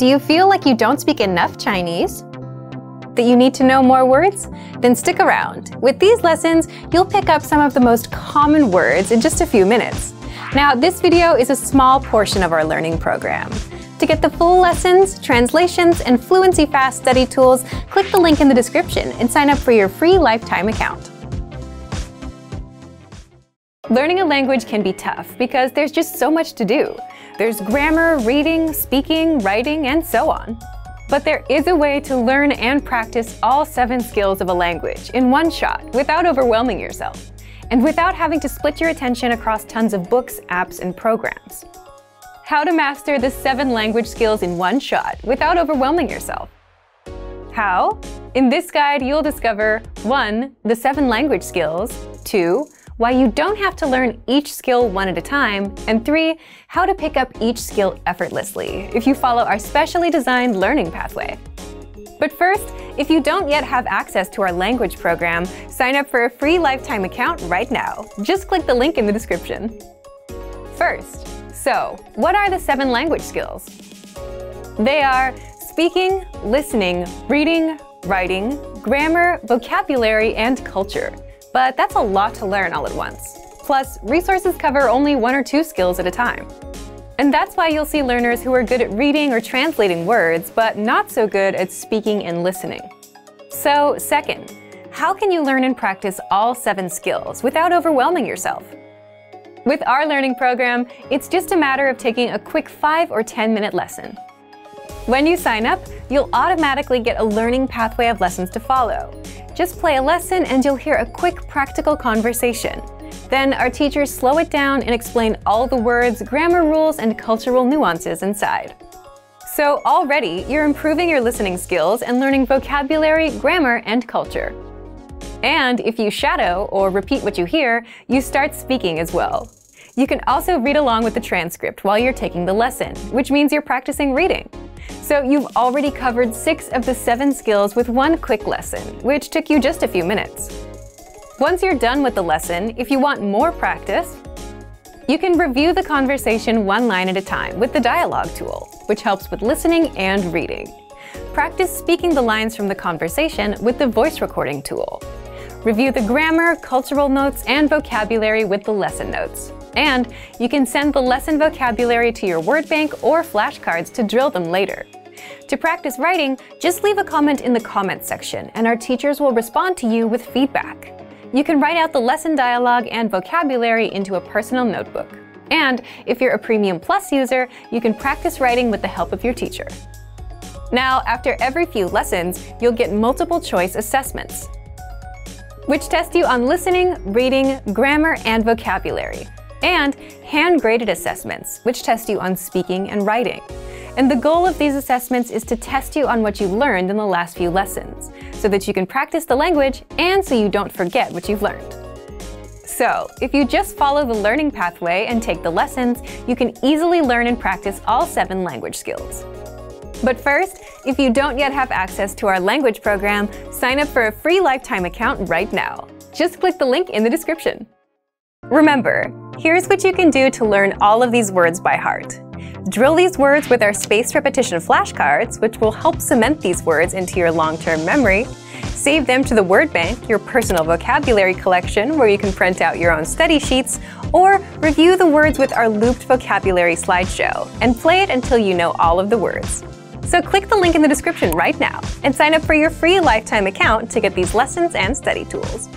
Do you feel like you don't speak enough Chinese? That you need to know more words? Then stick around. With these lessons, you'll pick up some of the most common words in just a few minutes. Now, this video is a small portion of our learning program. To get the full lessons, translations, and FluencyFast study tools, click the link in the description and sign up for your free lifetime account. Learning a language can be tough because there's just so much to do. There's grammar, reading, speaking, writing, and so on. But there is a way to learn and practice all 7 skills of a language in one shot without overwhelming yourself and without having to split your attention across tons of books, apps, and programs. How to master the 7 language skills in one shot without overwhelming yourself. How? In this guide, you'll discover 1. The 7 language skills, 2. Why you don't have to learn each skill one at a time, and 3. How to pick up each skill effortlessly if you follow our specially designed learning pathway. But first, if you don't yet have access to our language program, sign up for a free lifetime account right now. Just click the link in the description. First, so, what are the 7 language skills? They are speaking, listening, reading, writing, grammar, vocabulary, and culture. But that's a lot to learn all at once. Plus, resources cover only 1 or 2 skills at a time. And that's why you'll see learners who are good at reading or translating words, but not so good at speaking and listening. So, second, how can you learn and practice all 7 skills without overwhelming yourself? With our learning program, it's just a matter of taking a quick 5- or 10-minute lesson. When you sign up, you'll automatically get a learning pathway of lessons to follow. Just play a lesson and you'll hear a quick practical conversation. Then our teachers slow it down and explain all the words, grammar rules, and cultural nuances inside. So already, you're improving your listening skills and learning vocabulary, grammar, and culture. And if you shadow or repeat what you hear, you start speaking as well. You can also read along with the transcript while you're taking the lesson, which means you're practicing reading. So you've already covered 6 of the 7 skills with one quick lesson, which took you just a few minutes. Once you're done with the lesson, if you want more practice, you can review the conversation one line at a time with the dialogue tool, which helps with listening and reading. Practice speaking the lines from the conversation with the voice recording tool. Review the grammar, cultural notes, and vocabulary with the lesson notes. And you can send the lesson vocabulary to your word bank or flashcards to drill them later. To practice writing, just leave a comment in the comments section, and our teachers will respond to you with feedback. You can write out the lesson dialogue and vocabulary into a personal notebook. And if you're a Premium Plus user, you can practice writing with the help of your teacher. Now, after every few lessons, you'll get multiple choice assessments, which test you on listening, reading, grammar, and vocabulary, and hand-graded assessments, which test you on speaking and writing. And the goal of these assessments is to test you on what you learned in the last few lessons, so that you can practice the language and so you don't forget what you've learned. So, if you just follow the learning pathway and take the lessons, you can easily learn and practice all 7 language skills. But first, if you don't yet have access to our language program, sign up for a free lifetime account right now. Just click the link in the description. Remember, here's what you can do to learn all of these words by heart. Drill these words with our spaced repetition flashcards, which will help cement these words into your long-term memory. Save them to the word bank, your personal vocabulary collection, where you can print out your own study sheets, or review the words with our looped vocabulary slideshow, and play it until you know all of the words. So click the link in the description right now, and sign up for your free lifetime account to get these lessons and study tools.